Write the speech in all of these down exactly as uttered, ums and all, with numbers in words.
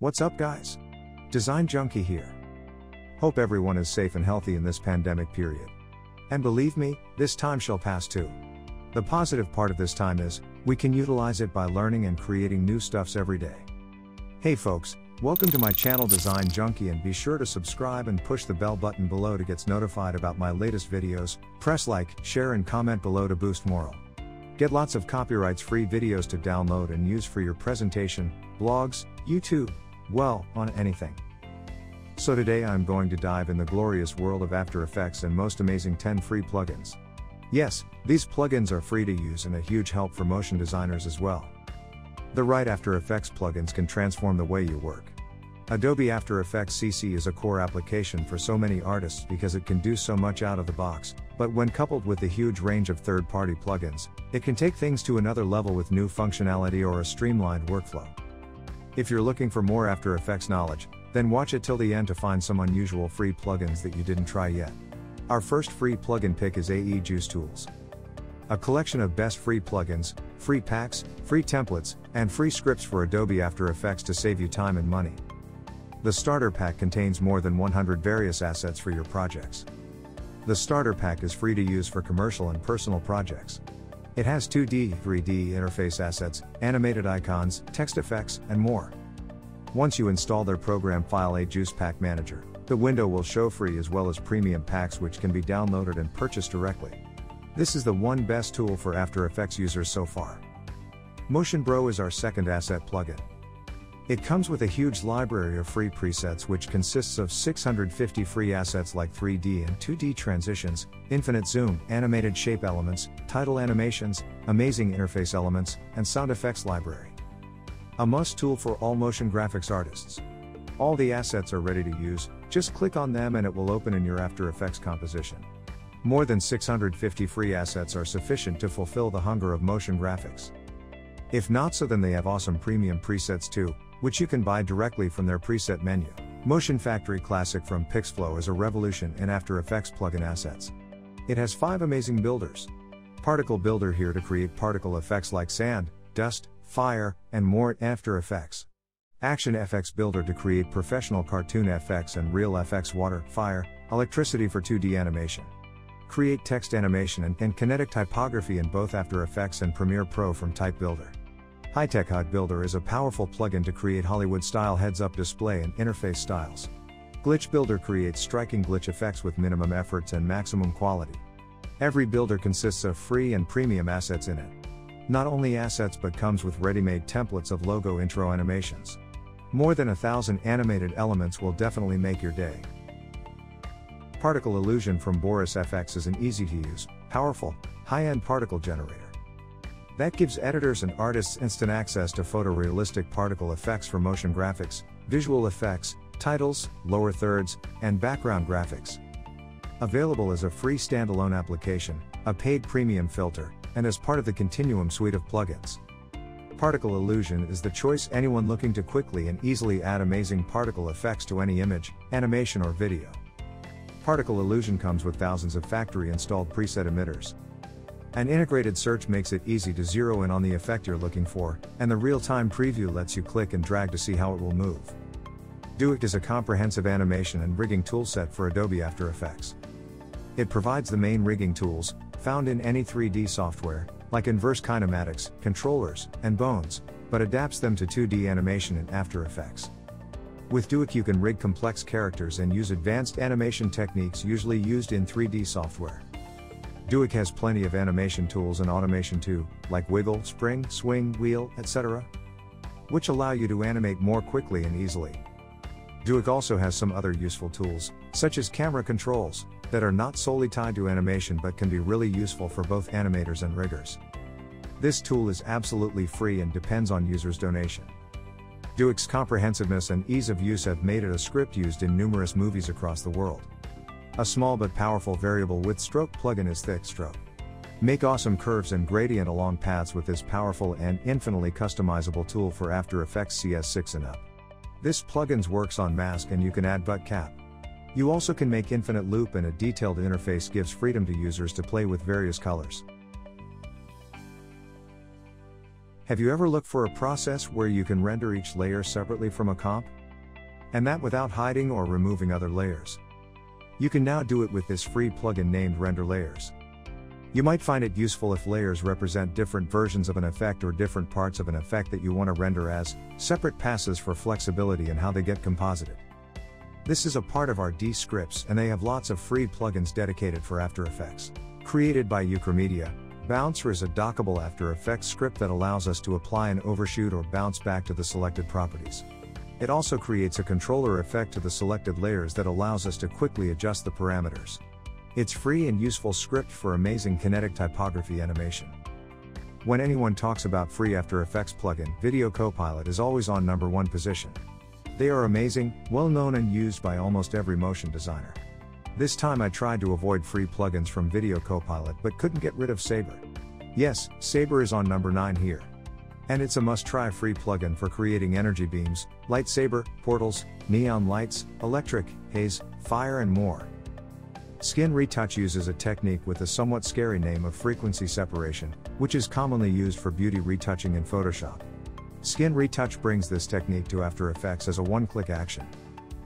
What's up, guys? Dezine Junkie here. Hope everyone is safe and healthy in this pandemic period. And believe me, this time shall pass too. The positive part of this time is, we can utilize it by learning and creating new stuffs every day. Hey folks, welcome to my channel Dezine Junkie, and be sure to subscribe and push the bell button below to get notified about my latest videos. Press like, share and comment below to boost morale. Get lots of copyrights free videos to download and use for your presentation, blogs, YouTube, well, on anything. So today I'm going to dive in the glorious world of After Effects and most amazing ten free plugins. Yes, these plugins are free to use and a huge help for motion designers as well. The right After Effects plugins can transform the way you work. Adobe After Effects C C is a core application for so many artists because it can do so much out of the box, but when coupled with the huge range of third-party plugins, it can take things to another level with new functionality or a streamlined workflow. If you're looking for more After Effects knowledge, then watch it till the end to find some unusual free plugins that you didn't try yet. Our first free plugin pick is A E Juice Tools. A collection of best free plugins, free packs, free templates, and free scripts for Adobe After Effects to save you time and money. The starter pack contains more than one hundred various assets for your projects. The starter pack is free to use for commercial and personal projects. It has two D, three D interface assets, animated icons, text effects, and more. Once you install their program file A E Juice Pack Manager, the window will show free as well as premium packs which can be downloaded and purchased directly. This is the one best tool for After Effects users so far. Motion Bro is our second asset plugin. It comes with a huge library of free presets which consists of six hundred fifty free assets like three D and two D transitions, infinite zoom, animated shape elements, title animations, amazing interface elements, and sound effects library. A must tool for all motion graphics artists. All the assets are ready to use, just click on them and it will open in your After Effects composition. More than six hundred fifty free assets are sufficient to fulfill the hunger of motion graphics. If not so, then they have awesome premium presets too, which you can buy directly from their preset menu. Motion Factory Classic from Pixflow is a revolution in After Effects plugin assets. It has five amazing builders. Particle Builder here to create particle effects like sand, dust, fire, and more in After Effects. Action F X Builder to create professional cartoon F X and real F X water, fire, electricity for two D animation. Create text animation and, and kinetic typography in both After Effects and Premiere Pro from Type Builder. High-Tech H U D Builder is a powerful plugin to create Hollywood-style heads-up display and interface styles. Glitch Builder creates striking glitch effects with minimum efforts and maximum quality. Every builder consists of free and premium assets in it. Not only assets but comes with ready-made templates of logo intro animations. More than a thousand animated elements will definitely make your day. Particle Illusion from Boris F X is an easy-to-use, powerful, high-end particle generator. That gives editors and artists instant access to photorealistic particle effects for motion graphics, visual effects, titles, lower thirds, and background graphics. Available as a free standalone application, a paid premium filter, and as part of the Continuum suite of plugins. Particle Illusion is the choice anyone looking to quickly and easily add amazing particle effects to any image, animation or video. Particle Illusion comes with thousands of factory-installed preset emitters. An integrated search makes it easy to zero in on the effect you're looking for, and the real-time preview lets you click and drag to see how it will move. Duik is a comprehensive animation and rigging toolset for Adobe After Effects. It provides the main rigging tools, found in any three D software, like inverse kinematics, controllers, and bones, but adapts them to two D animation in After Effects. With Duik you can rig complex characters and use advanced animation techniques usually used in three D software. Duik has plenty of animation tools and automation too, like wiggle, spring, swing, wheel, et cetera, which allow you to animate more quickly and easily. Duik also has some other useful tools, such as camera controls, that are not solely tied to animation but can be really useful for both animators and riggers. This tool is absolutely free and depends on users' donation. Duik's comprehensiveness and ease of use have made it a script used in numerous movies across the world. A small but powerful variable width stroke plugin is Thick Stroke. Make awesome curves and gradient along paths with this powerful and infinitely customizable tool for After Effects C S six and up. This plugin works on mask and you can add butt cap. You also can make infinite loop, and a detailed interface gives freedom to users to play with various colors. Have you ever looked for a process where you can render each layer separately from a comp? And that without hiding or removing other layers. You can now do it with this free plugin named Render Layers. You might find it useful if layers represent different versions of an effect or different parts of an effect that you want to render as separate passes for flexibility in how they get composited. This is a part of our AEScripts, and they have lots of free plugins dedicated for After Effects. Created by UkraMedia, Bouncer is a dockable After Effects script that allows us to apply an overshoot or bounce back to the selected properties. It also creates a controller effect to the selected layers that allows us to quickly adjust the parameters. It's free and useful script for amazing kinetic typography animation. When anyone talks about free After Effects plugin, Video Copilot is always on number one position. They are amazing, well known and used by almost every motion designer. This time I tried to avoid free plugins from Video Copilot but couldn't get rid of Saber. Yes, Saber is on number nine here. And it's a must-try free plugin for creating energy beams, lightsaber, portals, neon lights, electric, haze, fire and more. Skin Retouch uses a technique with the somewhat scary name of frequency separation, which is commonly used for beauty retouching in Photoshop. Skin Retouch brings this technique to After Effects as a one-click action.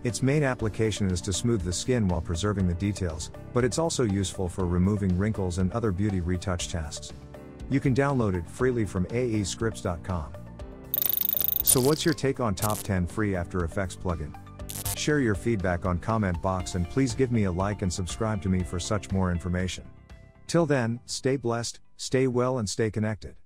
Its main application is to smooth the skin while preserving the details, but it's also useful for removing wrinkles and other beauty retouch tasks. You can download it freely from A E scripts dot com. So what's your take on top ten free After Effects plugin? Share your feedback on comment box and please give me a like and subscribe to me for such more information. Till then, stay blessed, stay well and stay connected.